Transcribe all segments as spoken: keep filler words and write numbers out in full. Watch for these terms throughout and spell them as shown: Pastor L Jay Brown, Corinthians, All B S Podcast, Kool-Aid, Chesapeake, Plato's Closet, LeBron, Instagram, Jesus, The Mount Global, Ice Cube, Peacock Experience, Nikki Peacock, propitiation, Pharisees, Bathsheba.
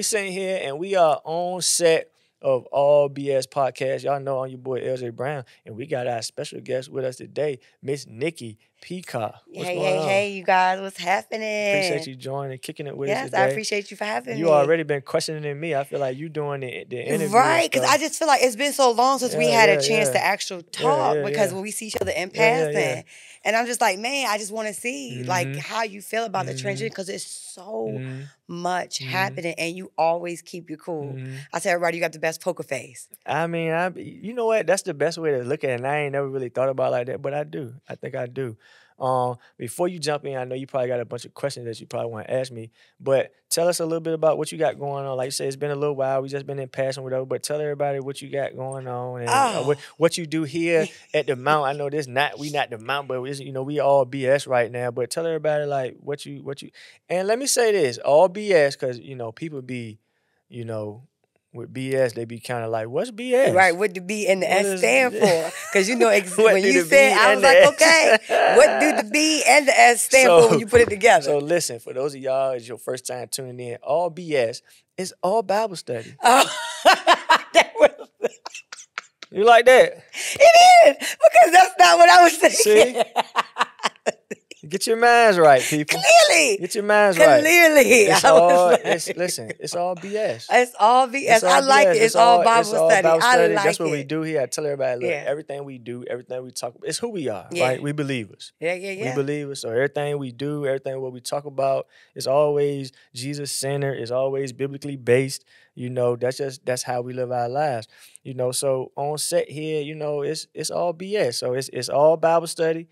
we sitting here and we are on set of All B S Podcast. Y'all know I'm your boy L Jay Brown, and we got our special guest with us today, Miss Nikki Peacock. What's hey, hey, on? hey, you guys, what's happening? Appreciate you joining and kicking it with yes, us today. Yes, I appreciate you for having you me. You already been questioning me. I feel like you doing the, the interview. Right, because I just feel like it's been so long since yeah, we had yeah, a chance yeah. to actually talk yeah, yeah, because yeah. when we see each other in passing. Yeah, yeah, yeah. And I'm just like, man, I just want to see mm-hmm. like how you feel about mm-hmm. the transition, because it's so mm-hmm. much mm-hmm. happening, and you always keep your cool. Mm-hmm. I tell everybody you got the best poker face. I mean, I, you know what? That's the best way to look at it, and I ain't never really thought about it like that, but I do. I think I do. Um, before you jump in, I know you probably got a bunch of questions that you probably want to ask me, but tell us a little bit about what you got going on. Like you said, it's been a little while. We just been in passing whatever, but tell everybody what you got going on and oh. uh, what, what you do here at the Mount. I know this not we not the Mount, but you know we all B S right now. But tell everybody like what you what you. And let me say this, all B S, because you know people be, you know. With B S, they be kind of like, what's B S? Right, what do B and the S stand for? Because you know, when you said, I was like, okay, what do the B and the S stand for when you put it together? So listen, for those of y'all, it's your first time tuning in, all B S is all Bible study. Oh, that was... You like that? It is, because that's not what I was thinking. See? Get your minds right, people. Clearly. Get your minds right. Clearly. It's all, like, it's, listen, it's all B S. It's all B S. It's all I like B S. it. It's, it's all Bible it's all study. Bible I study. Like That's what it. we do here. I tell everybody, look, yeah. everything we do, everything we talk about, it's who we are, yeah. right? We believers. Yeah, yeah, yeah. We believers. So everything we do, everything what we talk about, it's always Jesus-centered. It's always biblically based. You know, that's just, that's how we live our lives. You know, so on set here, you know, it's it's all B S. So it's it's all Bible study.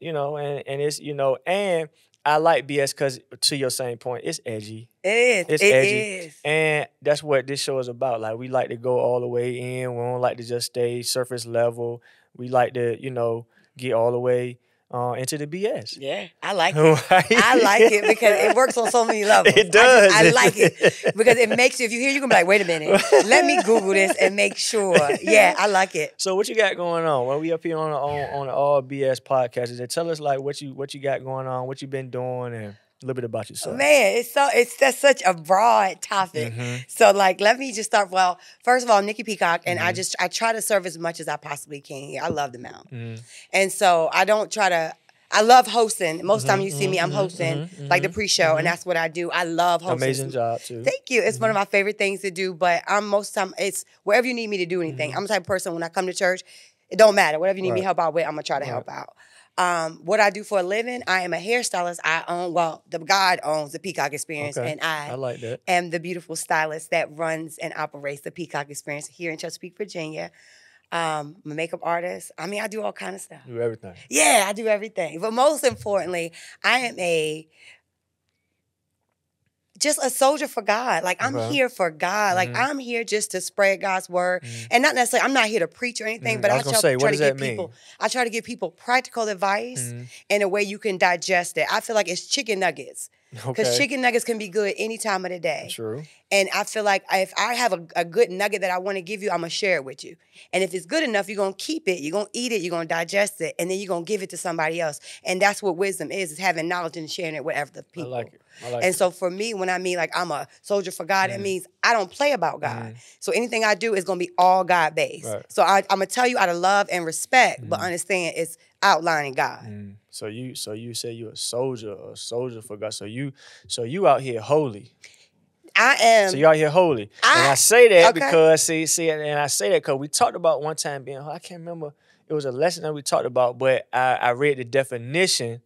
You know, and, and it's, you know, and I like B S because, to your same point, it's edgy. It is. It's it edgy. Is. And that's what this show is about. Like, we like to go all the way in. We don't like to just stay surface level. We like to, you know, get all the way uh, into the B S. Yeah, I like it. Right? I like it because it works on so many levels. It does. I, just, I like it because it makes you, if you hear, you're going to be like, wait a minute. Let me Google this and make sure. Yeah, I like it. So what you got going on? When we up here on the, on, on the All B S Podcast, is it, tell us like what you what you got going on, what you've been doing, and a little bit about yourself. Man, it's so it's that's such a broad topic. Mm-hmm. So like, let me just start. Well, first of all, Nikki Peacock, and mm-hmm. I just I try to serve as much as I possibly can. I love the Mount, mm-hmm. and so I don't try to. I love hosting. Most mm-hmm, time you see me, I'm hosting mm-hmm, like the pre-show, mm-hmm. and that's what I do. I love hosting. Amazing job too. Thank you. It's mm-hmm. one of my favorite things to do. But I'm most time it's wherever you need me to do anything. Mm-hmm. I'm the type of person when I come to church, it don't matter. Whatever you need right. me help out with, I'm gonna try to right. help out. Um, what I do for a living, I am a hairstylist. I own, well, the God owns the Peacock Experience, okay. and I, I like that. am the beautiful stylist that runs and operates the Peacock Experience here in Chesapeake, Virginia. Um, I'm a makeup artist. I mean, I do all kind of stuff. You do everything. Yeah, I do everything. But most importantly, I am a... just a soldier for God. Like, I'm right. here for God. Like, mm-hmm. I'm here just to spread God's word. Mm-hmm. And not necessarily, I'm not here to preach or anything, mm-hmm. but I, I try, say, try to give people, I try to give people practical advice mm-hmm. in a way you can digest it. I feel like it's chicken nuggets. Because okay. chicken nuggets can be good any time of the day. True. And I feel like if I have a, a good nugget that I want to give you, I'm going to share it with you. And if it's good enough, you're going to keep it. You're going to eat it. You're going to digest it. And then you're going to give it to somebody else. And that's what wisdom is, is having knowledge and sharing it with other people. I like it. I like and it. so for me, when I mean like I'm a soldier for God, mm. it means I don't play about God. Mm. So anything I do is going to be all God-based. Right. So I, I'm going to tell you out of love and respect, mm. but understand it's outlining God. Mm. So you, so you say you're a soldier, a soldier for God. So you, so you out here holy. I am. So you out here holy. I, and I say that okay. because see, see, and I say that because we talked about one time being. I can't remember. It was a lesson that we talked about, but I, I read the definition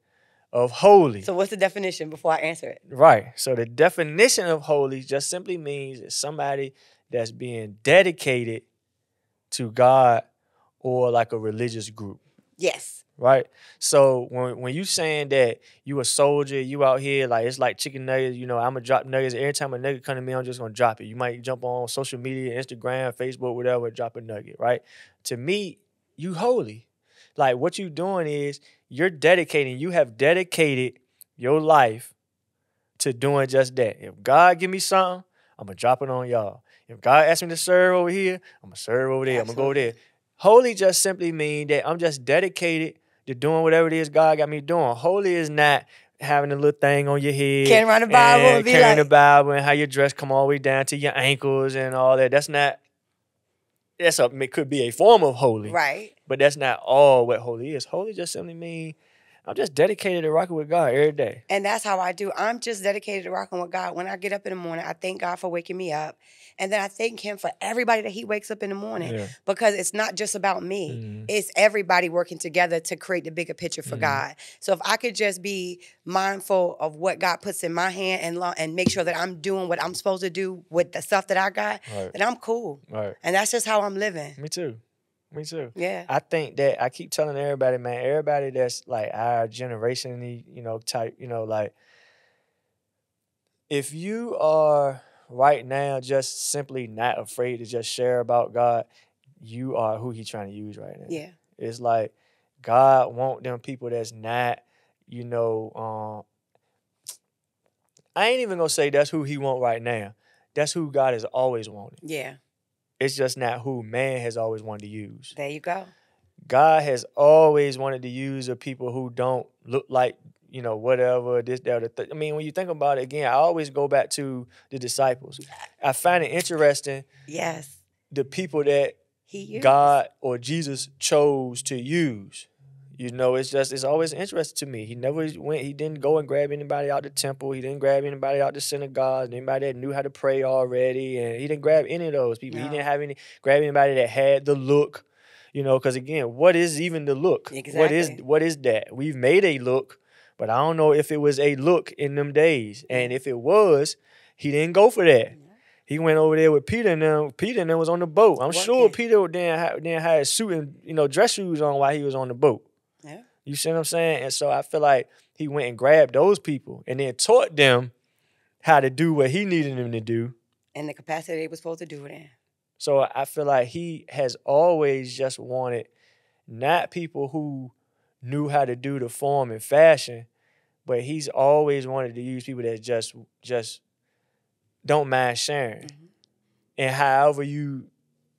of holy. So what's the definition before I answer it? Right. So the definition of holy just simply means it's somebody that's being dedicated to God or like a religious group. Yes. Right, so when when you saying that you a soldier, you out here like it's like chicken nuggets. You know, I'm gonna drop nuggets every time a nugget come to me. I'm just gonna drop it. You might jump on social media, Instagram, Facebook, whatever, drop a nugget. Right? To me, you holy. Like what you doing is you're dedicating. You have dedicated your life to doing just that. If God give me something, I'm gonna drop it on y'all. If God asks me to serve over here, I'm gonna serve over there. Absolutely. I'm gonna go over there. Holy just simply mean that I'm just dedicated to doing whatever it is God got me doing. Holy is not, having a little thing on your head, carrying around a Bible, and, and be carrying like, a Bible, and how your dress come all the way down to your ankles and all that. That's not. That's a. It could be a form of holy, right? But that's not all what holy is. Holy just simply means I'm just dedicated to rocking with God every day. And that's how I do. I'm just dedicated to rocking with God. When I get up in the morning, I thank God for waking me up. And then I thank him for everybody that he wakes up in the morning. Yeah. Because it's not just about me. Mm-hmm. It's everybody working together to create the bigger picture for mm-hmm. God. So if I could just be mindful of what God puts in my hand and and make sure that I'm doing what I'm supposed to do with the stuff that I got, right. then I'm cool. Right. And that's just how I'm living. Me too. Me too. Yeah. I think that I keep telling everybody, man, everybody that's like our generation, you know, type, you know, like if you are right now just simply not afraid to just share about God, you are who he's trying to use right now. Yeah. It's like God want them people that's not, you know, um, I ain't even gonna say that's who he want right now. That's who God has always wanted. Yeah. It's just not who man has always wanted to use. There you go. God has always wanted to use the people who don't look like, you know, whatever, this, that, or the th I mean, when you think about it, again, I always go back to the disciples. I find it interesting. Yes. The people that he God or Jesus chose to use. You know, it's just, it's always interesting to me. He never went, he didn't go and grab anybody out the temple. He didn't grab anybody out the synagogue, anybody that knew how to pray already. And he didn't grab any of those people. No. He didn't have any, grab anybody that had the look, you know, because again, what is even the look? Exactly. What is, what is that? We've made a look, but I don't know if it was a look in them days. And if it was, he didn't go for that. He went over there with Peter and them. Peter and them was on the boat. I'm Working. sure Peter then, then had his suit and, you know, dress shoes on while he was on the boat. Yeah. You see what I'm saying? And so I feel like he went and grabbed those people and then taught them how to do what he needed them to do. And the capacity they were supposed to do it in. So I feel like he has always just wanted not people who knew how to do the form and fashion, but he's always wanted to use people that just just don't mind sharing. Mm-hmm. And however you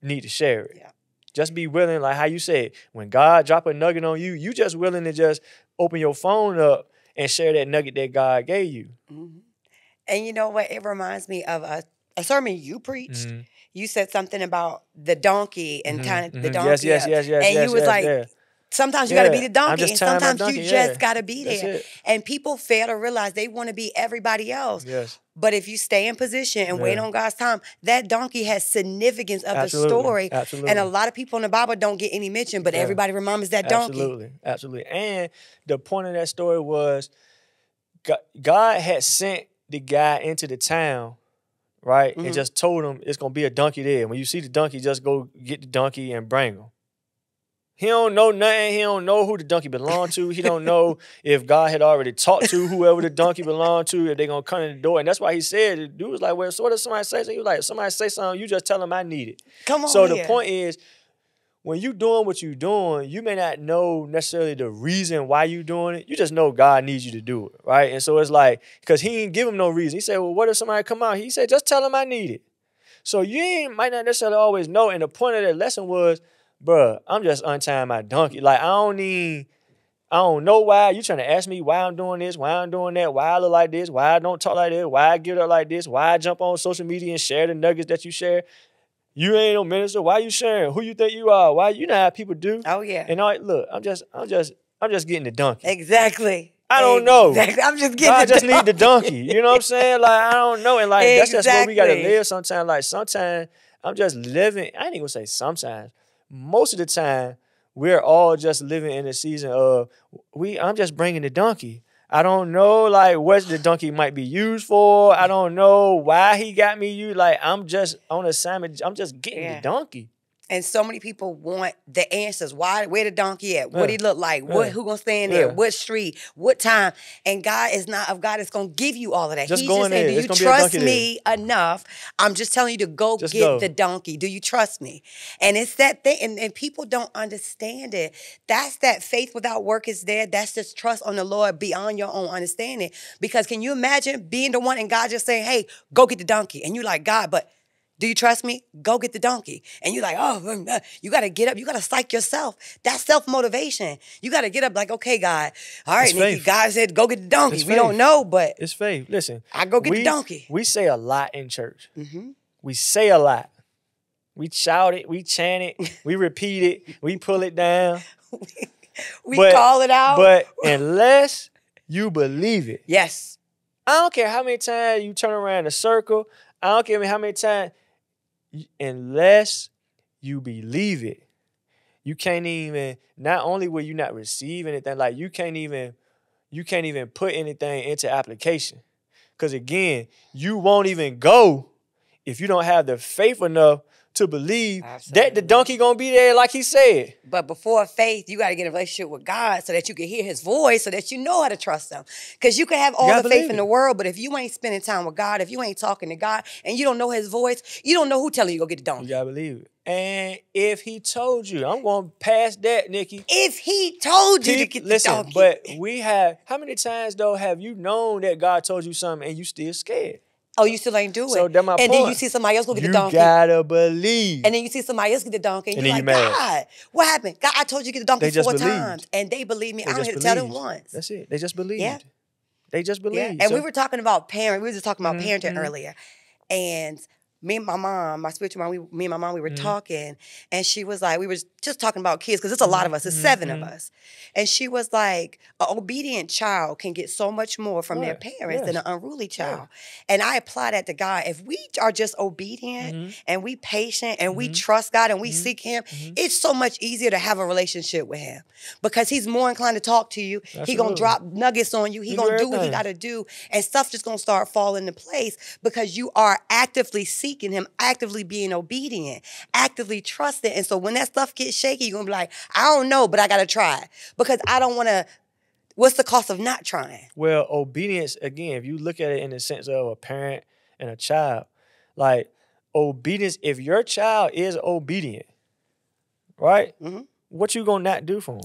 need to share it. Yeah. Just be willing, like how you said, when God drop a nugget on you, you just willing to just open your phone up and share that nugget that God gave you. Mm-hmm. And you know what? It reminds me of a, a sermon you preached. Mm-hmm. You said something about the donkey and mm-hmm. tying mm-hmm. the donkey yes, yes, up. Yes, yes, and yes, you was yes, like, yeah. sometimes you yeah. got to be the donkey, and sometimes donkey, you yeah. just got to be there. And people fail to realize they want to be everybody else. Yes. But if you stay in position and yeah. wait on God's time, that donkey has significance of Absolutely. the story. Absolutely. And a lot of people in the Bible don't get any mention, but yeah. everybody remembers that donkey. Absolutely. Absolutely. And the point of that story was God had sent the guy into the town, right, mm-hmm. and just told him it's going to be a donkey there. When you see the donkey, just go get the donkey and bring him. He don't know nothing. He don't know who the donkey belonged to. He don't know if God had already talked to whoever the donkey belonged to, if they're going to come in the door. And that's why he said, the dude was like, well, so what if somebody say something? He was like, if somebody say something, you just tell them I need it. Come on. So here. The point is, when you doing what you're doing, you may not know necessarily the reason why you're doing it. You just know God needs you to do it, right? And so it's like, because he didn't give him no reason. He said, well, what if somebody come out? He said, just tell them I need it. So you ain't, might not necessarily always know. And the point of that lesson was, bruh, I'm just untying my donkey. Like, I don't need, I don't know why. You trying to ask me why I'm doing this, why I'm doing that, why I look like this, why I don't talk like this, why I give up like this, why I jump on social media and share the nuggets that you share. You ain't no minister. Why you sharing? Who you think you are? Why you know how people do? Oh, yeah. And all right, look, I'm just, I'm just, I'm just getting the donkey. Exactly. I don't know. Exactly. I'm just getting I just donkey. need the donkey. You know what I'm saying? Like, I don't know. And like, exactly. that's just where we got to live sometimes. Like, sometimes I'm just living, I ain't even gonna say sometimes. Most of the time, we're all just living in a season of, we. I'm just bringing the donkey. I don't know, like, what the donkey might be used for. I don't know why he got me used. Like, I'm just on assignment. I'm just getting yeah. the donkey. And so many people want the answers. Why? Where the donkey at? What yeah. he look like? What? Yeah. Who gonna stand there? Yeah. What street? What time? And God is not of God. It's gonna give you all of that. Just He's going just saying, do it's you trust me there. enough? I'm just telling you to go just get go. the donkey. Do you trust me? And it's that thing, and, and people don't understand it. That's that faith without work is dead. That's just trust on the Lord beyond your own understanding. Because can you imagine being the one and God just saying, "Hey, go get the donkey," and you like, God, but Do you trust me? Go get the donkey. And you're like, oh, you got to get up. You got to psych yourself. That's self-motivation. You got to get up like, okay, God. All right, Nikki, God said, go get the donkey. It's we faith. Don't know, but. It's faith. Listen. I go get we, the donkey. We say a lot in church. Mm-hmm. We say a lot. We shout it. We chant it. We repeat it. We pull it down. we we but, call it out. But unless you believe it. Yes. I don't care how many times you turn around in a circle. I don't care how many times. Unless you believe it, you can't even, not only will you not receive anything, like you can't even, you can't even put anything into application. Because again, you won't even go if you don't have the faith enough to believe Absolutely. That the donkey gonna be there like he said. But before faith, you gotta get in a relationship with God so that you can hear his voice, so that you know how to trust him. Because you can have all the faith in the world, but if you ain't spending time with God, if you ain't talking to God, and you don't know his voice, you don't know who telling you to go get the donkey. You gotta believe it. And if he told you, I'm gonna pass that, Nikki. If he told you he, to get listen, the donkey. But we have, how many times though have you known that God told you something and you still scared? Oh, you still ain't do it. So that's my and point. And then you see somebody else go get you the donkey. You gotta believe. And then you see somebody else get the donkey. And, and you're like, you God, what happened? God, I told you to get the donkey four believed. times. And they believe me. They I don't have to tell them once. That's it. They just believed. Yeah. They just believed. Yeah. And so. we were talking about parent. We were just talking about mm-hmm. parenting mm-hmm. earlier. And me and my mom, my spiritual mom, we, me and my mom, we were mm-hmm. talking. And she was like, we were just talking about kids because it's a lot of us. It's mm-hmm. seven of us. And she was like, an obedient child can get so much more from yeah. their parents yes. than an unruly child. Yeah. And I apply that to God. If we are just obedient mm-hmm. and we patient and mm-hmm. we trust God and we mm-hmm. seek him, mm-hmm. it's so much easier to have a relationship with him because he's more inclined to talk to you. Absolutely. He going to drop nuggets on you. He, he going to do what he got to do. And stuff just going to start falling into place because you are actively seeking him, actively being obedient, actively trusting. And so when that stuff gets shaky, you're going to be like, I don't know, but I got to try because I don't want to. What's the cost of not trying? Well, obedience, again, if you look at it in the sense of a parent and a child, like obedience, if your child is obedient, right, mm-hmm. what you going to not do for him?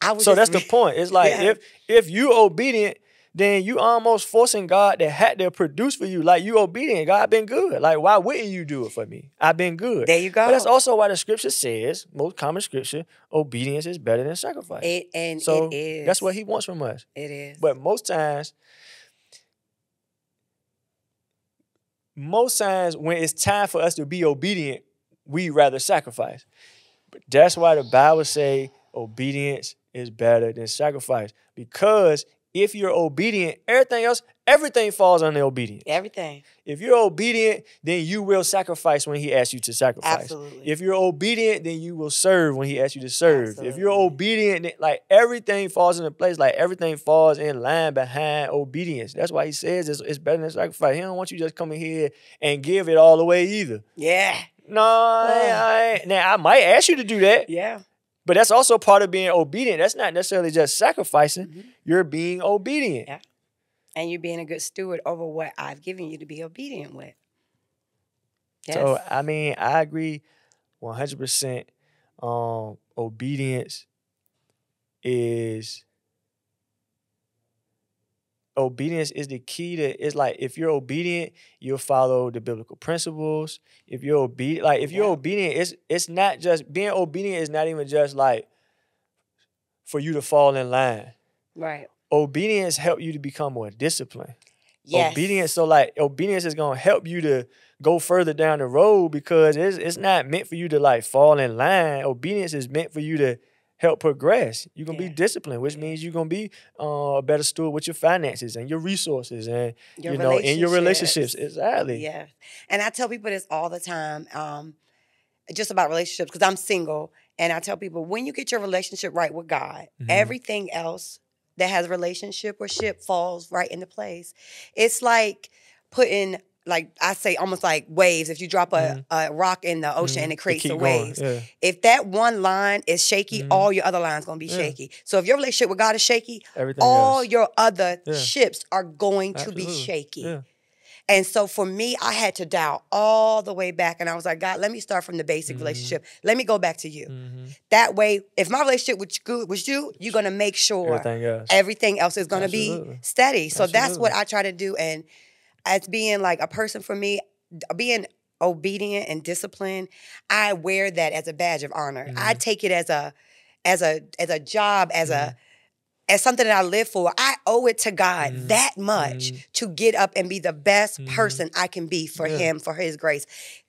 I was so just, that's the point. It's like yeah. if if you obedient, then you almost forcing God to have to produce for you. Like, you obedient. God been good. Like, why wouldn't you do it for me? I've been good. There you go. But that's also why the scripture says, most common scripture, obedience is better than sacrifice. It, and so it is. That's what he wants from us. It is. But most times, most times when it's time for us to be obedient, we rather sacrifice. But that's why the Bible say obedience is better than sacrifice. Because if you're obedient, everything else, everything falls under obedience. Everything. If you're obedient, then you will sacrifice when he asks you to sacrifice. Absolutely. If you're obedient, then you will serve when he asks you to serve. Absolutely. If you're obedient, then, like, everything falls into place. Like, everything falls in line behind obedience. That's why he says it's, it's better than sacrifice. He don't want you just coming here and give it all away either. Yeah. No, I, I, now I might ask you to do that. Yeah. But that's also part of being obedient. That's not necessarily just sacrificing. Mm-hmm. You're being obedient. Yeah. And you're being a good steward over what I've given you to be obedient with. Yes. So, I mean, I agree one hundred percent. Um, obedience is... Obedience is the key to, it's like, if you're obedient, you'll follow the biblical principles. If you're obedient, like if you're yeah. obedient, it's it's not just, being obedient is not even just like for you to fall in line. Right. Obedience help you to become more disciplined. Yes. Obedience, so like obedience is going to help you to go further down the road because it's, it's not meant for you to like fall in line. Obedience is meant for you to help progress. You're going to yeah. be disciplined, which yeah. means you're going to be uh, a better steward with your finances and your resources and, your you know, in your relationships. Exactly. Yeah. And I tell people this all the time, um, just about relationships, because I'm single. And I tell people, when you get your relationship right with God, mm-hmm. everything else that has a relationship or ship falls right into place. It's like putting... Like I say, almost like waves. If you drop a, mm. a rock in the ocean mm. and it creates the waves. Yeah. If that one line is shaky, mm. all your other lines gonna be yeah. shaky. So if your relationship with God is shaky, everything all else. Your other yeah. ships are going Absolutely. To be shaky. Yeah. And so for me, I had to dial all the way back. And I was like, God, let me start from the basic mm-hmm. relationship. Let me go back to you. Mm-hmm. That way, if my relationship with you, with you you're going to make sure everything else, everything else is going to be steady. So Absolutely. That's what I try to do. And as being like a person for me, being obedient and disciplined, I wear that as a badge of honor. Mm-hmm. I take it as a as a as a job, as mm-hmm. a as something that I live for. I owe it to God mm-hmm. that much mm-hmm. to get up and be the best mm-hmm. person I can be for yeah. him, for his grace.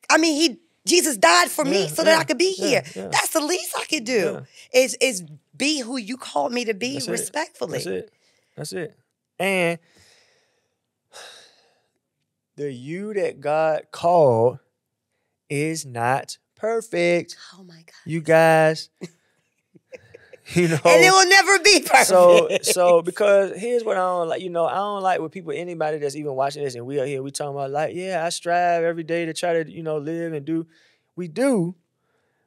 I mean, he Jesus died for yeah, me so yeah, that I could be here. Yeah, yeah. That's the least I could do yeah. is is be who you called me to be. That's respectfully. It. That's it. That's it. And the you that God called is not perfect. Oh my God. You guys, you know. And it will never be perfect. So, so because here's what I don't like. You know, I don't like with people, anybody that's even watching this and we are here, we talking about like, yeah, I strive every day to try to, you know, live and do. We do,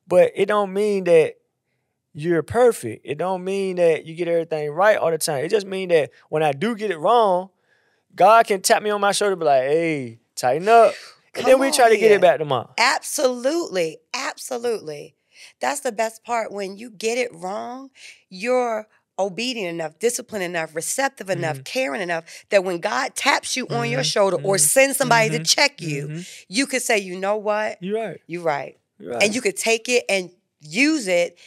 but it don't mean that you're perfect. It don't mean that you get everything right all the time. It just mean that when I do get it wrong, God can tap me on my shoulder and be like, hey, tighten up. And Come then we try to here. get it back tomorrow. Absolutely. Absolutely. That's the best part. When you get it wrong, you're obedient enough, disciplined enough, receptive enough, mm-hmm. caring enough that when God taps you mm-hmm. on your shoulder mm-hmm. or sends somebody mm-hmm. to check you, mm-hmm. you could say, you know what? You're right. You're right. You're right. And you could take it and use it,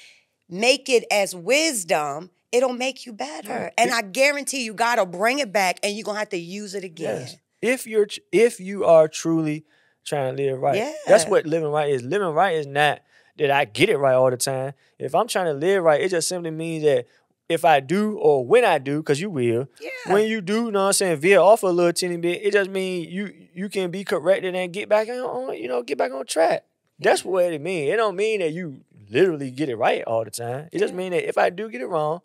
make it as wisdom. It'll make you better. And I guarantee you God will bring it back and you're going to have to use it again. Yes. If you're if you are truly trying to live right. Yeah. That's what living right is. Living right is not that I get it right all the time. If I'm trying to live right, it just simply means that if I do or when I do, because you will, yeah. when you do, you know what I'm saying, veer off a little teeny bit, it just means you you can be corrected and get back on, you know, get back on track. That's what it means. It don't mean that you literally get it right all the time. It just yeah. means that if I do get it wrong,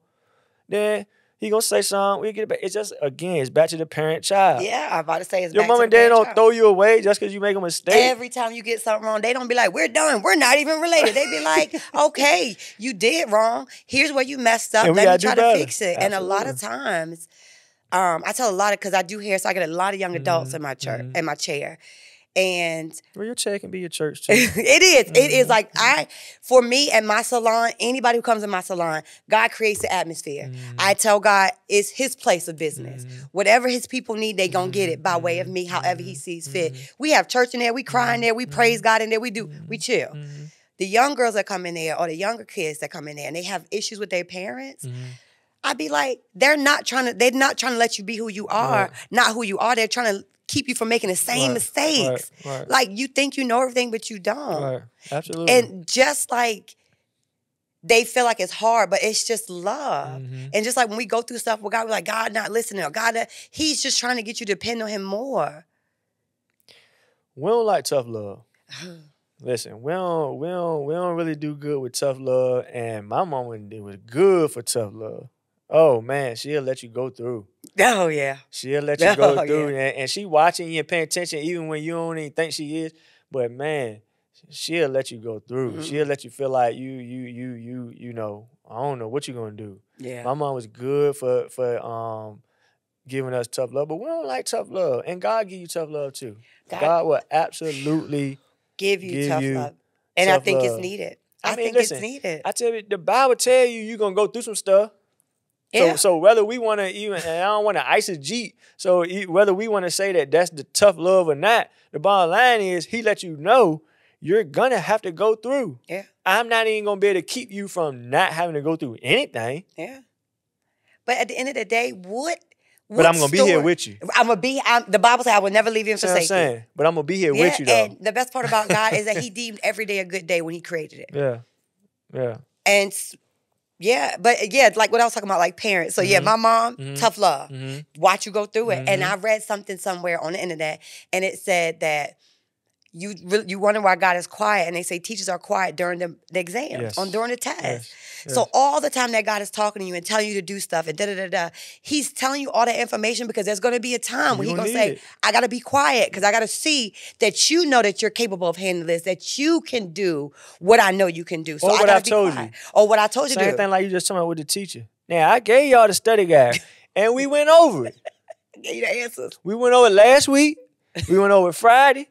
then he gonna say something. We get it back. It's just again, it's back to the parent child. Yeah, I'm about to say it's your back mom to and dad don't child. Throw you away just because you make a mistake. Every time you get something wrong, they don't be like, "We're done. We're not even related." They be like, "Okay, you did wrong. Here's where you messed up. Let me try to better. fix it." Absolutely. And a lot of times, um, I tell a lot of because I do hair, so I get a lot of young adults mm-hmm. in my church, mm-hmm. in my chair. And well, your chair can be your church too. It is. Mm-hmm. It is like I, for me and my salon, anybody who comes in my salon, God creates the atmosphere. Mm-hmm. I tell God it's his place of business. Mm-hmm. Whatever his people need, they gonna get it by way of me, however mm-hmm. he sees fit. Mm-hmm. We have church in there, we cry in there, we mm-hmm. praise God in there, we do, mm-hmm. we chill. Mm-hmm. The young girls that come in there or the younger kids that come in there and they have issues with their parents. Mm-hmm. I'd be like, they're not trying to, they're not trying to let you be who you are, right. not who you are. They're trying to keep you from making the same right, mistakes. Right, right. Like you think you know everything, but you don't. Right. Absolutely. And just like they feel like it's hard, but it's just love. Mm-hmm. And just like when we go through stuff with God, we're like, God not listening. Or God, not, he's just trying to get you to depend on him more. We don't like tough love. Listen, we don't, we, don't, we don't really do good with tough love. And my mom was good for tough love. Oh, man, she'll let you go through. Oh, yeah. She'll let you go oh, through. Yeah. And, and she watching you and paying attention even when you don't even think she is. But, man, she'll let you go through. Mm-hmm. She'll let you feel like you, you, you, you, you know, I don't know what you're going to do. Yeah. My mom was good for for um giving us tough love. But we don't like tough love. And God give you tough love, too. God, God will absolutely give you give tough you love. And tough I think love. It's needed. I, I mean, think listen, it's needed. I tell you, the Bible tell you you're going to go through some stuff. Yeah. So, so whether we want to even, and I don't want to eisegete, so whether we want to say that that's the tough love or not, the bottom line is he let you know you're going to have to go through. Yeah. I'm not even going to be able to keep you from not having to go through anything. Yeah. But at the end of the day, what? What but I'm going to be here with you. I'm going to be, I'm, the Bible says I will never leave you and forsake you. But I'm going to be here yeah, with you though. And the best part about God is that he deemed every day a good day when he created it. Yeah. Yeah. And Yeah, but yeah, like what I was talking about, like parents. So mm-hmm. yeah, my mom, mm-hmm. tough love. Mm-hmm. Watch you go through it. Mm-hmm. And I read something somewhere on the internet, and it said that you you wonder why God is quiet, and they say teachers are quiet during the, the exams, yes. on during the test. Yes. Yes. So all the time that God is talking to you and telling you to do stuff and da da da da, he's telling you all that information because there's going to be a time when he's going to say, it. I got to be quiet because I got to see that you know that you're capable of handling this, that you can do what I know you can do. So or I what I told quiet. you. Or what I told you to do. Same thing like you just talking about with the teacher. Now, I gave y'all the study guide, and we went over it. I gave you the answers. We went over it last week. We went over it Friday.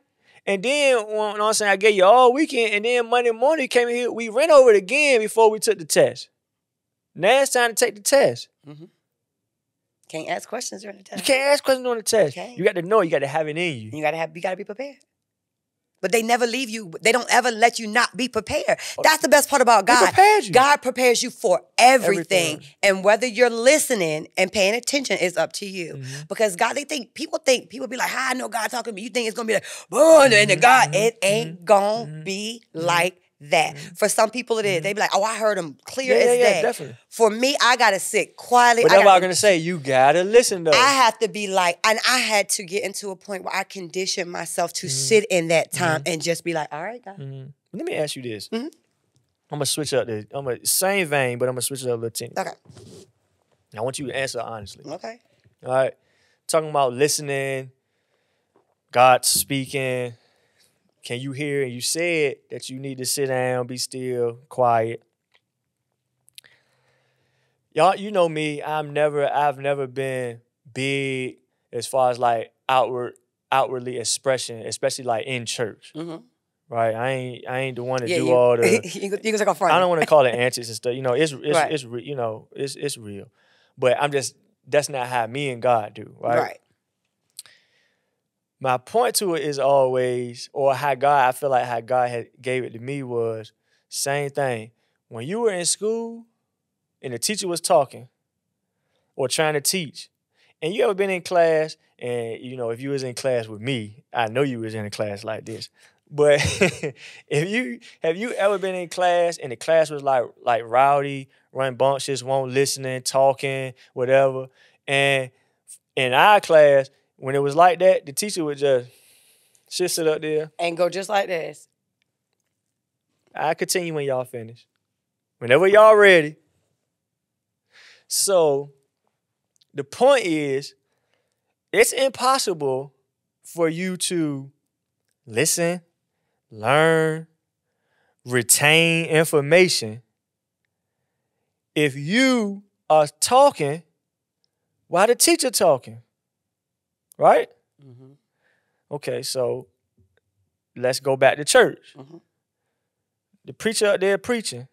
And then, you know what I'm saying, I gave you all weekend, and then Monday morning came in here, we ran over it again before we took the test. Now it's time to take the test. Mm-hmm. Can't ask questions during the test. You can't ask questions during the test. You, you got to know, you got to have it in you. You got to have, you got to be prepared. but they never leave you. They don't ever let you not be prepared. That's the best part about God. He prepares you. God prepares you for everything. everything. And whether you're listening and paying attention is up to you. Mm-hmm. Because God, they think, people think, people be like, how I know God talking to me? You think it's going to be like, boom, and mm-hmm. God, mm-hmm. it ain't going to mm-hmm. be mm-hmm. like that. Mm-hmm. For some people it is. Mm-hmm. They be like, oh, I heard them clear yeah, as yeah, yeah, day. Definitely. For me, I gotta sit quietly. But that's what I was gonna say. You gotta listen though. I have to be like, and I had to get into a point where I conditioned myself to mm-hmm. sit in that time mm-hmm. and just be like, all right, God. Mm-hmm. Let me ask you this. Mm-hmm. I'm gonna switch up the I'm gonna same vein, but I'm gonna switch it up a little teeny. Okay. I want you to answer honestly. Okay. All right. Talking about listening, God speaking. Can you hear? And you said that you need to sit down, be still, quiet. Y'all, you know me. I'm never. I've never been big as far as like outward, outwardly expression, especially like in church. Mm-hmm. Right? I ain't. I ain't the one to yeah, do you, all the. You, you go front. I don't want to call it antics and stuff. You know, it's it's right. it's re, you know it's it's real, but I'm just that's not how me and God do. Right. Right. My point to it is always, or how God, I feel like how God had gave it to me was, same thing. When you were in school and the teacher was talking or trying to teach, and you ever been in class, and, you know, if you was in class with me, I know you was in a class like this, but if you, have you ever been in class and the class was like, like rowdy, rambunctious, won't listening, talking, whatever, and in our class, when it was like that, the teacher would just shit sit up there. And go just like this. I continue when y'all finish. Whenever y'all ready. So the point is, it's impossible for you to listen, learn, retain information if you are talking while the teacher talking. Right? Mm-hmm. Okay, so let's go back to church. Mm-hmm. The preacher up there preaching.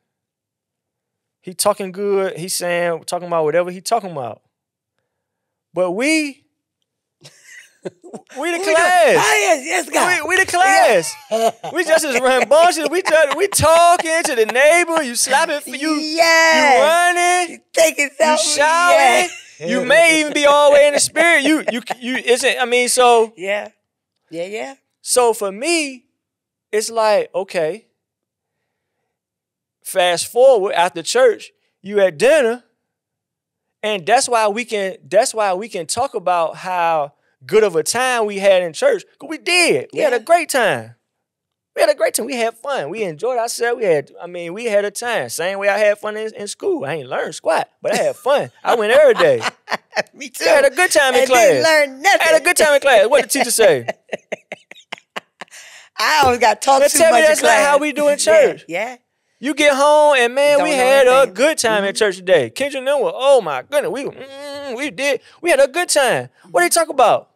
He talking good. He saying, talking about whatever he talking about. But we, we the class. We yes, yes, God. We, we the class. Yes. We just as rambunctious. We just, we talking to the neighbor. You slapping for you. Yes. You running. You taking something. You shouting. Yes. You may even be all the way in the spirit. You, you, you isn't, I mean, so. Yeah. Yeah, yeah. So for me, it's like, okay, fast forward after church, you at dinner, and that's why we can, that's why we can talk about how good of a time we had in church. Because we did. We yeah. had a great time. We had a great time. We had fun. We enjoyed ourselves. We had, I mean, we had a time. Same way I had fun in, in school. I ain't learned squat, but I had fun. I went every day. Me too. I had a good time in and class. Didn't learn nothing. I had a good time in class. What did the teacher say? I always got taught Let's too tell much me that's in class. Not how we do in church. Yeah. yeah. You get home and man, Don't we had anything. a good time mm-hmm. in church today. Kendra Newell, oh my goodness, we mm, we did. We had a good time. What do you talk about?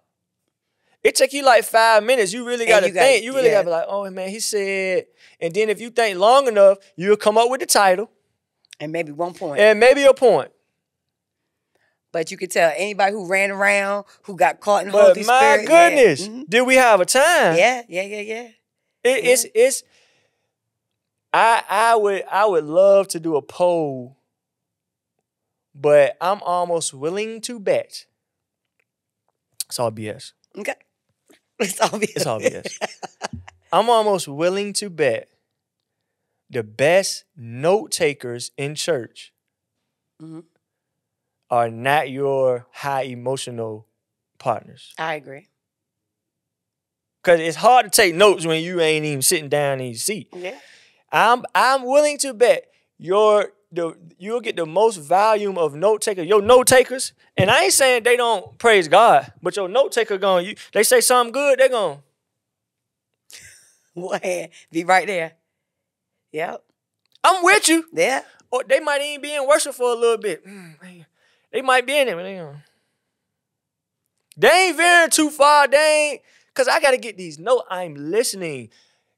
It take you like five minutes. You really got to think. You really yeah. got to be like, oh, man, he said. And then if you think long enough, you'll come up with the title. And maybe one point. And maybe a point. But you could tell anybody who ran around, who got caught in the Holy Spirit. But my goodness, yeah. mm-hmm. did we have a time? Yeah, yeah, yeah, yeah. It, yeah. It's, it's, I, I would, I would love to do a poll, but I'm almost willing to bet. It's all B S. Okay. It's obvious. It's obvious. I'm almost willing to bet the best note takers in church mm-hmm. are not your high emotional partners. I agree. Because it's hard to take notes when you ain't even sitting down in your seat. Yeah. I'm I'm willing to bet your the you'll get the most volume of note takers. Your note takers, and I ain't saying they don't praise God, but your note taker going, you they say something good, they going well, be right there. Yep. I'm with you. Yeah. Or they might even be in worship for a little bit. Mm, they might be in it, but they going. They ain't veering too far. They ain't, cause I gotta get these notes. I'm listening.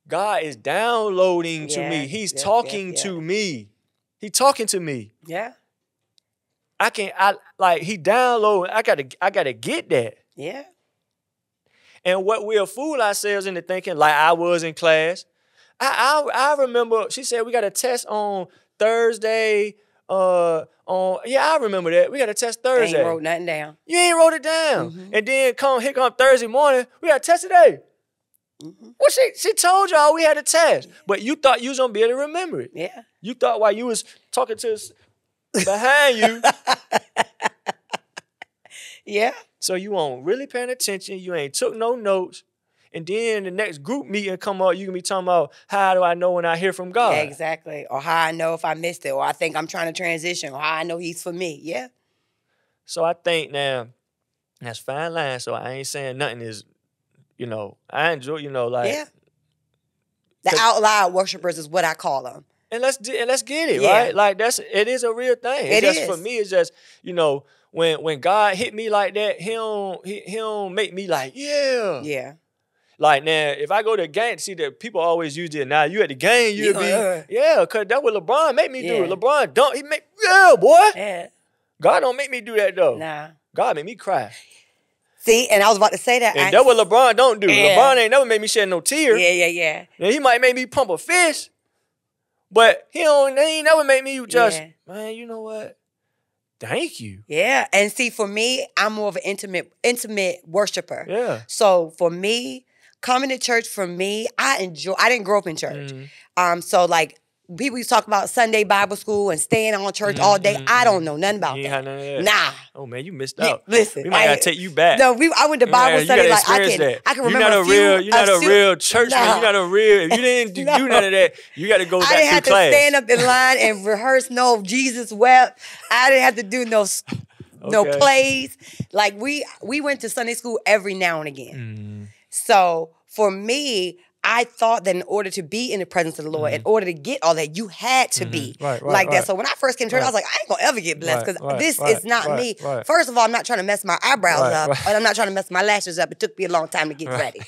God is downloading yeah, to me. He's yeah, talking yeah, yeah. to me. He talking to me. Yeah. I can I like he download. I gotta I gotta get that. Yeah. And what we'll fool ourselves into thinking, like I was in class. I I, I remember she said we got a test on Thursday. Uh, on yeah, I remember that. We got a test Thursday. I ain't wrote nothing down. You ain't wrote it down. Mm-hmm. And then come here come Thursday morning, we got a test today. Mm-hmm. Well, she she told y'all we had a test, but you thought you was gonna be able to remember it. Yeah. You thought while you was talking to us behind you. Yeah. So you won't really paying attention. You ain't took no notes. And then the next group meeting come up, you can be talking about how do I know when I hear from God? Yeah, exactly. Or how I know if I missed it, or I think I'm trying to transition, or how I know he's for me. Yeah. So I think now, that's fine line. So I ain't saying nothing is, you know, I enjoy, you know, like. Yeah. The out loud worshipers is what I call them. And let's, and let's get it, yeah. Right? Like that's, it is a real thing. It it's just, is. For me, it's just, you know, when when God hit me like that, he don't, he, he don't make me like, yeah. Yeah. Like now, if I go to a game, see that people always use it. Now you at the game, you'll be uh, yeah, cause that's what LeBron make me yeah. do. LeBron don't he make yeah, boy. Yeah. God don't make me do that though. Nah. God make me cry. See, and I was about to say that. And I, that's what LeBron don't do. Yeah. LeBron ain't never made me shed no tear. Yeah, yeah, yeah. And he might make me pump a fist, but he don't. He ain't never make me just yeah. man. You know what? Thank you. Yeah, and see, for me, I'm more of an intimate, intimate worshiper. Yeah. So for me. Coming to church for me, I enjoy. I didn't grow up in church, mm. um. So like people used to talk about Sunday Bible school and staying on church mm, all day. Mm, I don't know nothing about that. that. Nah. Oh man, you missed out. Yeah, listen, we might I, gotta take you back. No, we. I went to Bible yeah, study. Like I can, that. I can remember. You're not a, a few, real. You're not a few, real church. Nah. You're not a real. If you didn't do, no. do none of that, you got to go back to class. I didn't have to class. stand up in line and rehearse. No Jesus wept. I didn't have to do no. Okay. No plays. Like we we went to Sunday school every now and again. Mm. So for me, I thought that in order to be in the presence of the Lord, mm-hmm. in order to get all that, you had to mm-hmm. be right, right, like right. that. So when I first came to church, right. I was like, I ain't going to ever get blessed because right, right, this right, is not right, me. Right. First of all, I'm not trying to mess my eyebrows right, up, right. and I'm not trying to mess my lashes up. It took me a long time to get right. ready.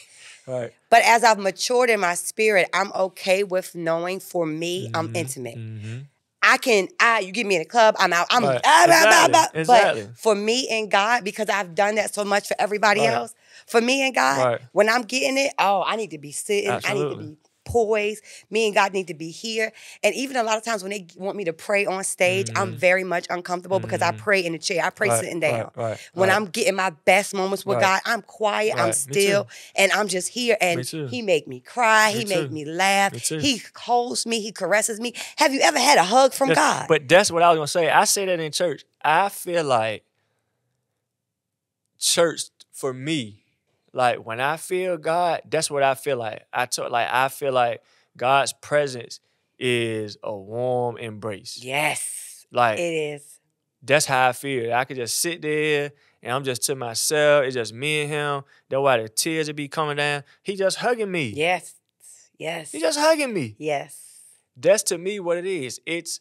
Right. But as I've matured in my spirit, I'm okay with knowing for me, mm-hmm. I'm intimate. Mm-hmm. I can, I, you get me in a club, I'm out. I'm right. ah, exactly. blah, blah, blah. Exactly. But for me and God, because I've done that so much for everybody right. else, for me and God, right. when I'm getting it, oh, I need to be sitting. Absolutely. I need to be poised. Me and God need to be here. And even a lot of times when they want me to pray on stage, mm-hmm. I'm very much uncomfortable mm-hmm. because I pray in the chair. I pray right, sitting down. Right, right, when right. I'm getting my best moments with right. God, I'm quiet, right. I'm still, and I'm just here. And he make me cry. Me he too. make me laugh. Me he holds me. He caresses me. Have you ever had a hug from that's, God? But that's what I was going to say. I say that in church. I feel like church, for me, like when I feel God, that's what I feel like. I talk, like I feel like God's presence is a warm embrace. Yes, like it is. That's how I feel. I could just sit there and I'm just to myself. It's just me and him. That's why the tears would be coming down. He just hugging me. Yes, yes. He just hugging me. Yes. That's to me what it is. It's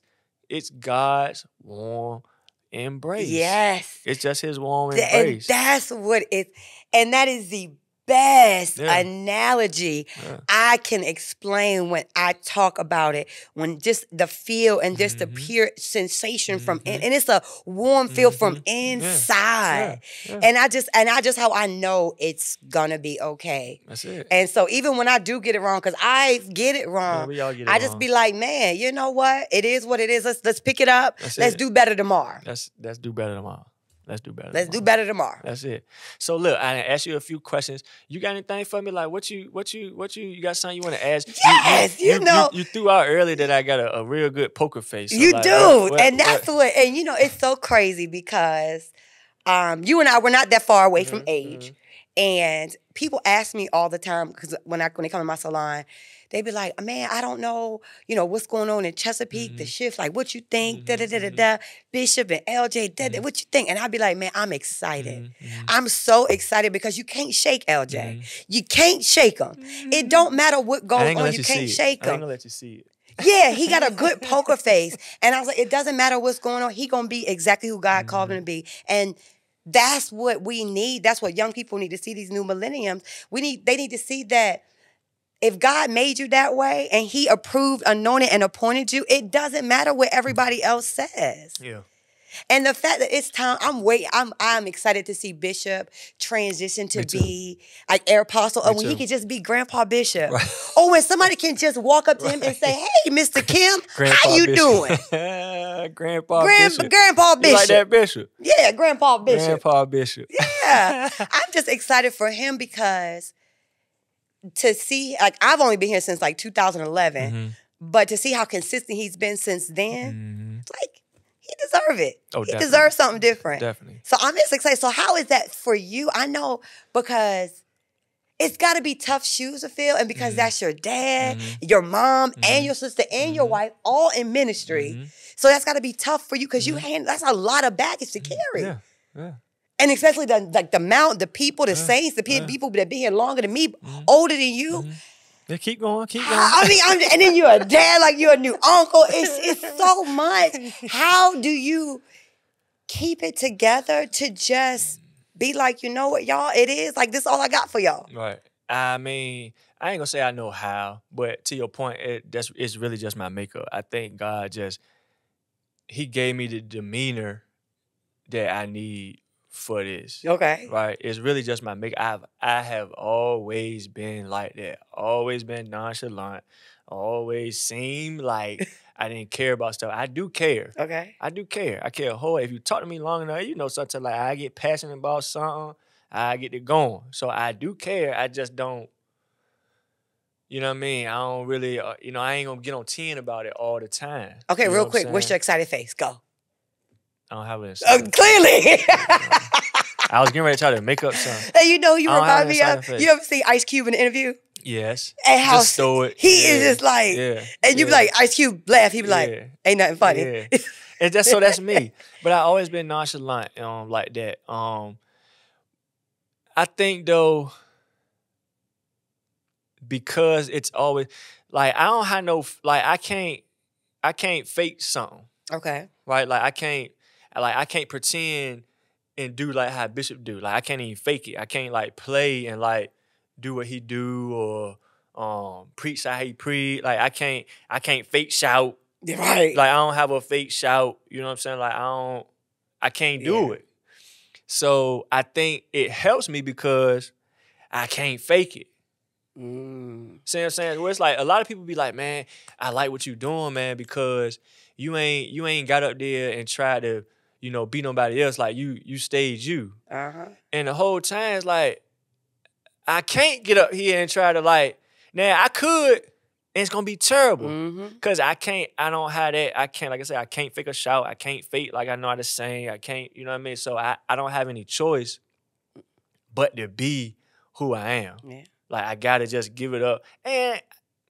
it's God's warm embrace. Yes. It's just his warm Th embrace. And that's what it. And that is the best yeah. analogy yeah. I can explain when I talk about it. When just the feel and just mm-hmm. the pure sensation mm-hmm. from in, and it's a warm feel mm-hmm. from inside. Yeah. Yeah. Yeah. And I just and I just how I know it's gonna be okay. That's it. And so even when I do get it wrong, because I get it wrong, yeah, we all get it I just wrong. be like, man, you know what? It is what it is. Let's let's pick it up. That's let's it. do better tomorrow. Let's let's do better tomorrow. Let's do better. Let's tomorrow. do better tomorrow. That's it. So look, I asked you a few questions. You got anything for me? Like what you, what you, what you? You got something you want to ask? Yes, you, you, you know, you, you threw out early that I got a, a real good poker face. So you like, do, what, what, and that's what, what. And you know, it's so crazy because um, you and I we're not that far away mm-hmm, from age, mm-hmm. and people ask me all the time because when I when they come to my salon. They be like, man, I don't know, you know, what's going on in Chesapeake, mm-hmm. the shift, like what you think, mm-hmm. da, da, da, da, da, Bishop and L J, da, mm-hmm. da, what you think? And I'd be like, man, I'm excited. Mm-hmm. I'm so excited because you can't shake L J. Mm-hmm. You can't shake him. Mm-hmm. It don't matter what goes on, you can't shake him. I ain't gonna let you see it. Yeah, he got a good poker face. And I was like, it doesn't matter what's going on. He gonna be exactly who God mm-hmm. called him to be. And that's what we need. That's what young people need to see, these new millenniums. We need, they need to see that if God made you that way and he approved, anointed, and appointed you, it doesn't matter what everybody else says. Yeah. And the fact that it's time, I'm wait, I'm I'm excited to see Bishop transition to be like Air Apostle, or when too. he can just be Grandpa Bishop, right. or when somebody can just walk up to right. him and say, "Hey, Mister Kim, how you Bishop. doing, Grandpa Grand, Bishop? Grandpa Bishop, you like that Bishop? Yeah, Grandpa Bishop, Grandpa Bishop. yeah, I'm just excited for him because to see, like, I've only been here since like two thousand eleven, mm-hmm. but to see how consistent he's been since then, mm-hmm. like." He deserves it. Oh, he deserves something different. Definitely. So I'm just excited. So how is that for you? I know because it's got to be tough shoes to fill, and because mm-hmm. that's your dad, mm-hmm. your mom, mm-hmm. and your sister, and mm-hmm. your wife, all in ministry. Mm-hmm. So that's got to be tough for you because mm-hmm. you hand, that's a lot of baggage to carry. Yeah, yeah. And especially the, like the mount, the people, the yeah. saints, the people, yeah. people that have been here longer than me, mm-hmm. older than you. Mm-hmm. Yeah, keep going, keep going. I mean, I'm, and then you're a dad, like you're a new uncle. It's, it's so much. How do you keep it together to just be like, you know what, y'all, it is like this is all I got for y'all. Right. I mean, I ain't gonna say I know how, but to your point, it, that's it's really just my makeup. I think God just He gave me the demeanor that I need for this. Okay. Right. It's really just my make. I've I have always been like that. Always been nonchalant. Always seemed like I didn't care about stuff. I do care. Okay. I do care. I care a whole. If you talk to me long enough, you know something like I get passionate about something, I get it going. So I do care. I just don't, you know what I mean? I don't really, uh, you know, I ain't gonna get on ten about it all the time. Okay, you real quick, what what's your excited face? Go. I don't have it. Uh, clearly. I was getting ready to try to make up some. And you know who you remind me of? You ever see Ice Cube in an interview? Yes. And how just stoic. He yeah. is just like, yeah. and you yeah. be like, Ice Cube laugh. He be like, yeah. ain't nothing funny. Yeah. and that's, so that's me. But I always been nonchalant um, like that. Um, I think though, because it's always, like I don't have no, like I can't, I can't fake something. Okay. Right? Like I can't, like I can't pretend and do like how Bishop do. Like I can't even fake it. I can't like play and like do what he do or um preach how he preach. Like I can't, I can't fake shout. Right. Like I don't have a fake shout. You know what I'm saying? Like I don't, I can't do yeah. it. So I think it helps me because I can't fake it. Mm. See what I'm saying? Where it's like a lot of people be like, man, I like what you doing, man, because you ain't you ain't got up there and tried to, you know, be nobody else. Like you you stayed you. Uh-huh. And the whole time it's like, I can't get up here and try to like, now I could, and it's gonna be terrible. Mm-hmm. Cause I can't, I don't have that, I can't, like I said, I can't fake a shout, I can't fake like I know how to sing, I can't, you know what I mean? So I, I don't have any choice but to be who I am. Yeah. Like I gotta just give it up. And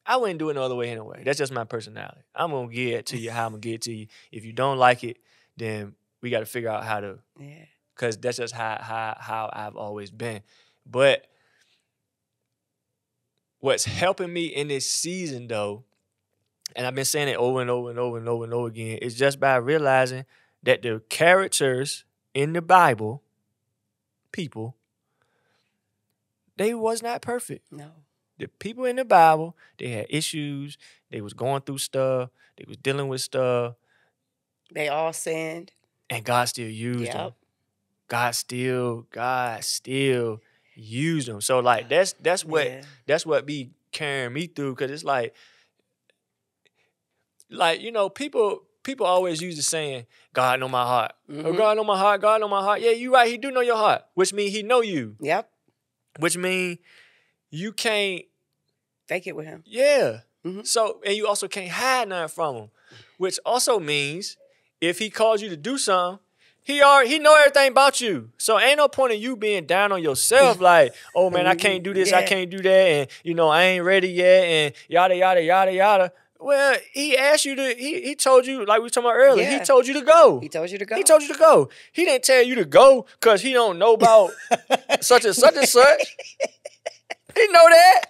I wouldn't do it no other way anyway. That's just my personality. I'm gonna get it to you how I'm gonna get it to you. If you don't like it, then we got to figure out how to, yeah. Cause that's just how how how I've always been. But what's helping me in this season though, and I've been saying it over and over and over and over and over again, is just by realizing that the characters in the Bible, people, they was not perfect. No. The people in the Bible, they had issues. They was going through stuff. They was dealing with stuff. They all sinned. And God still used yep. them. God still, God still used them. So like that's that's what yeah. that's what be carrying me through, because it's like, like you know, people people always use the saying, "God know my heart." Mm-hmm. Oh, God know my heart. God know my heart. Yeah, you right. He do know your heart, which means He know you. Yep. Which means you can't fake it with him. Yeah. Mm-hmm. So, and you also can't hide nothing from him, which also means if he calls you to do something, he already, he know everything about you. So ain't no point in you being down on yourself like, oh man, I can't do this, yeah. I can't do that, and you know, I ain't ready yet, and yada, yada, yada, yada. Well, he asked you to, he, he told you, like we were talking about earlier, yeah. he told you to go. He told you to go. He told you to go. He didn't tell you to go because he don't know about such and such and such. He know that.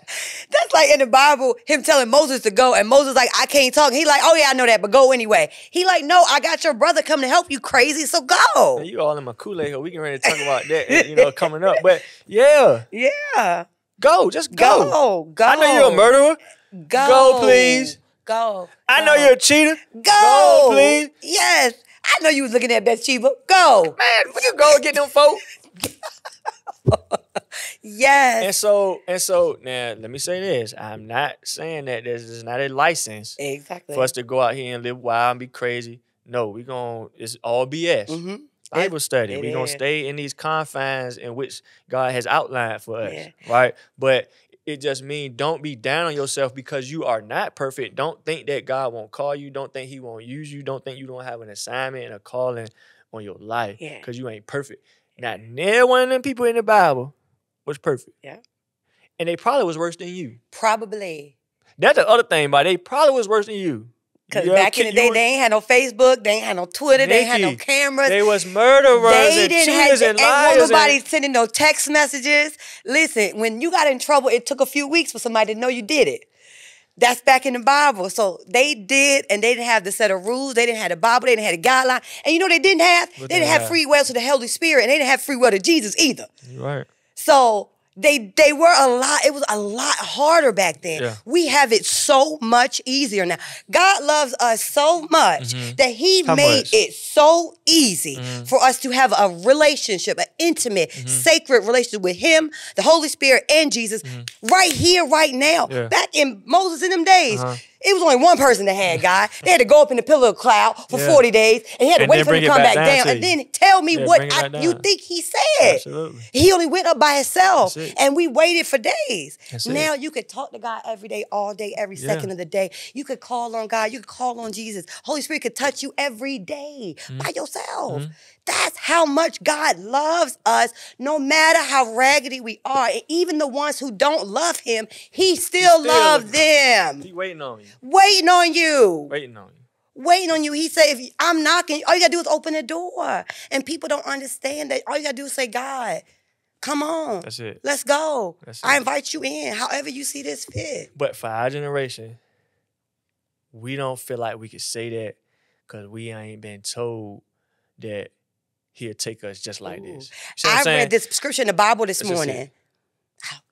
That's like in the Bible, him telling Moses to go, and Moses like, I can't talk. He like, oh yeah, I know that, but go anyway. He like, no, I got your brother coming to help you, crazy, so go. Man, you all in my Kool-Aid, we can ready to talk about that, you know, coming up. But yeah. Yeah. Go, just go. Go, go. I know you're a murderer. Go. Go, please. Go. I know you're a cheater. Go. Go, please. Yes. I know you was looking at Bathsheba. Go. Man, would you go and get them folk? Yes. And so, and so now let me say this. I'm not saying that this is not a license exactly. for us to go out here and live wild and be crazy. No, we're going to, it's all B S. Mm-hmm. Bible it, study. We're going to stay in these confines in which God has outlined for us, yeah. right? But it just means don't be down on yourself because you are not perfect. Don't think that God won't call you. Don't think he won't use you. Don't think you don't have an assignment and a calling on your life because yeah. you ain't perfect. Not near one of them people in the Bible was perfect. Yeah. And they probably was worse than you. Probably. That's the other thing, but they probably was worse than you. Because yeah, back in the day, they ain't had no Facebook, they ain't had no Twitter, Nikki, they ain't had no cameras. They was murderers they and didn't cheaters have, and liars. And nobody and... sending no text messages. Listen, when you got in trouble, it took a few weeks for somebody to know you did it. That's back in the Bible. So they did, and they didn't have the set of rules. They didn't have the Bible. They didn't have the guideline. And you know what they didn't have? What they didn't have? have free will to the Holy Spirit, and they didn't have free will to Jesus either. Right. So... They they were a lot, it was a lot harder back then. Yeah. We have it so much easier now. God loves us so much mm-hmm. that he How made much? it so easy mm-hmm. for us to have a relationship, an intimate, mm-hmm. sacred relationship with him, the Holy Spirit, and Jesus mm-hmm. right here, right now. Yeah. Back in Moses in them days, uh-huh. it was only one person that had God. They had to go up in the pillar of cloud for yeah. forty days, and he had to and wait for him to come back, back down, down and then tell me yeah, what I, you think he said. Absolutely. He only went up by himself, and we waited for days. That's now it. You could talk to God every day, all day, every yeah. second of the day. You could call on God. You could call on Jesus. Holy Spirit could touch you every day mm-hmm. by yourself. Mm-hmm. That's how much God loves us, no matter how raggedy we are. And even the ones who don't love him, he still, still loves them. He waiting on you. Waiting on you. Waiting on you. Waiting on you. He said, if I'm knocking, all you got to do is open the door. And people don't understand that. All you got to do is say, God, come on. That's it. Let's go. That's it. I invite you in, however you see this fit. But for our generation, we don't feel like we could say that because we ain't been told that he'll take us just like Ooh. this. You know I read this scripture in the Bible this That's morning.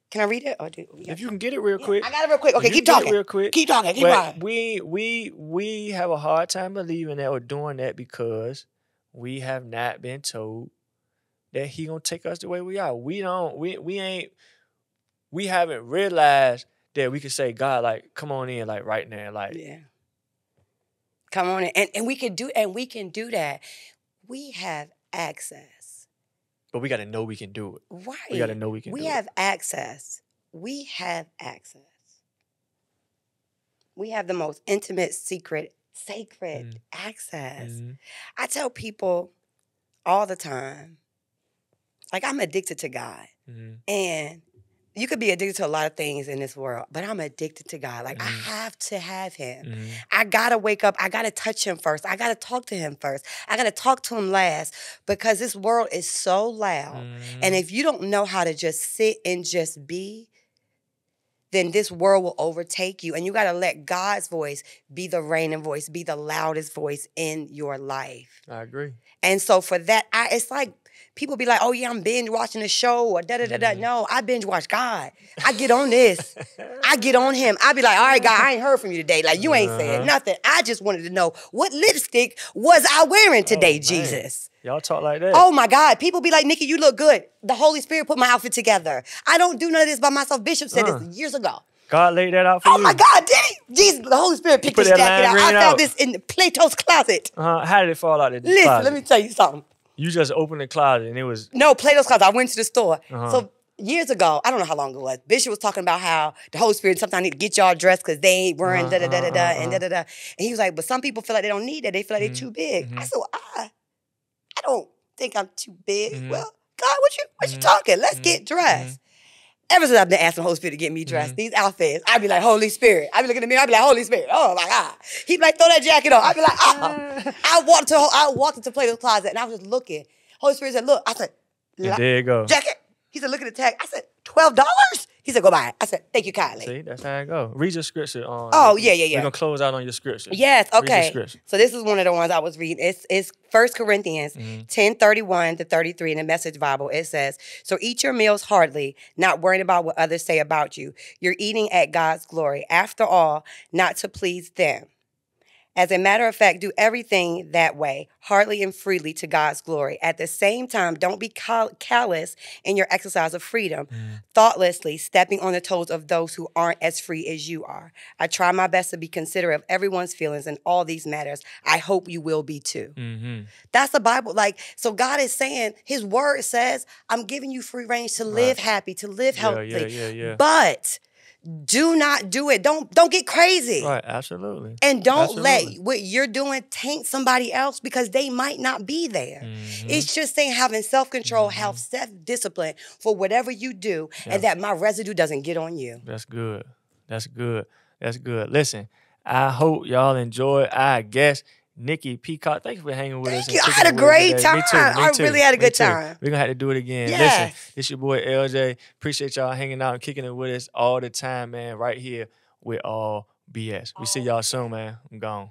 Can I read it? Or do if you can get it real yeah, quick. I got it real quick. Okay, keep talking. Real quick. Keep talking. Keep talking. We we we have a hard time believing that or doing that because we have not been told that he gonna take us the way we are. We don't. We we ain't. We haven't realized that we can say, God, like, come on in, like, right now, like, yeah, come on in, and and we can do and we can do that. We have access. But we got to know we can do it. Right. We got to know we can we do it. We have access. We have access. We have the most intimate, secret, sacred mm. access. Mm-hmm. I tell people all the time, like, I'm addicted to God. Mm-hmm. And you could be addicted to a lot of things in this world, but I'm addicted to God. Like, mm. I have to have him. Mm. I got to wake up. I got to touch him first. I got to talk to him first. I got to talk to him last because this world is so loud. Mm. And if you don't know how to just sit and just be, then this world will overtake you. And you got to let God's voice be the reigning voice, be the loudest voice in your life. I agree. And so for that, I it's like, people be like, oh, yeah, I'm binge watching a show or da-da-da-da. Mm. No, I binge watch God. I get on this. I get on him. I be like, all right, God, I ain't heard from you today. Like, you ain't uh-huh. saying nothing. I just wanted to know, what lipstick was I wearing today, oh, Jesus? Y'all talk like that. Oh, my God. People be like, Nikki, you look good. The Holy Spirit put my outfit together. I don't do none of this by myself. Bishop said uh. this years ago. God laid that out for oh you. Oh, my God, did he? Jesus, the Holy Spirit picked this jacket out. I found this in Plato's closet. Uh-huh. How did it fall out of the Listen, closet? Let me tell you something. You just opened the closet and it was... No, Plato's closet. I went to the store. Uh-huh. So years ago, I don't know how long it was, Bishop was talking about how the Holy Spirit sometimes need to get y'all dressed because they ain't wearing uh-huh, da-da-da-da-da uh-huh. and da-da-da. And he was like, but some people feel like they don't need that. They feel like mm-hmm. they're too big. Mm-hmm. I said, well, I, I don't think I'm too big. Mm-hmm. Well, God, what you what mm-hmm. you talking? Let's mm-hmm. get dressed. Mm-hmm. Ever since I've been asking the Holy Spirit to get me dressed, mm-hmm. these outfits, I'd be like, Holy Spirit. I'd be looking at the mirror, I'd be like, Holy Spirit. Oh, my God. He'd be like, throw that jacket on. I'd be like, oh. I walked to I walked into Plato's closet and I was just looking. Holy Spirit said, look. I said, there you go. Jacket. He said, look at the tag. I said, twelve dollars? He said, go buy it. I said, thank you kindly. See, that's how it go. Read your scripture. On. Oh, yeah, yeah, yeah. We're going to close out on your scripture. Yes, okay. Read your scripture. So this is one of the ones I was reading. It's, it's First Corinthians mm-hmm. ten, thirty-one to thirty-three in the Message Bible. It says, so eat your meals heartily, not worrying about what others say about you. You're eating at God's glory. After all, not to please them. As a matter of fact, do everything that way, heartily and freely to God's glory. At the same time, don't be callous in your exercise of freedom, mm. thoughtlessly stepping on the toes of those who aren't as free as you are. I try my best to be considerate of everyone's feelings in all these matters. I hope you will be too. Mm-hmm. That's the Bible. Like, so God is saying, his word says, I'm giving you free range to live right. happy, to live healthy. Yeah, yeah, yeah, yeah. But do not do it. Don't don't get crazy. Right, absolutely. And don't absolutely. let what you're doing taint somebody else because they might not be there. Mm-hmm. It's just saying having self-control, mm-hmm. have self-discipline for whatever you do, yeah. and that my residue doesn't get on you. That's good. That's good. That's good. Listen, I hope y'all enjoy our guest, Nikki Peacock. Thank you for hanging with Thank us. You. I had a great time. Me too, me I too, really had a good time. We're going to have to do it again. Yes. Listen, this your boy L J. Appreciate y'all hanging out and kicking it with us all the time, man, right here with All B S. We all see y'all soon, man. I'm gone.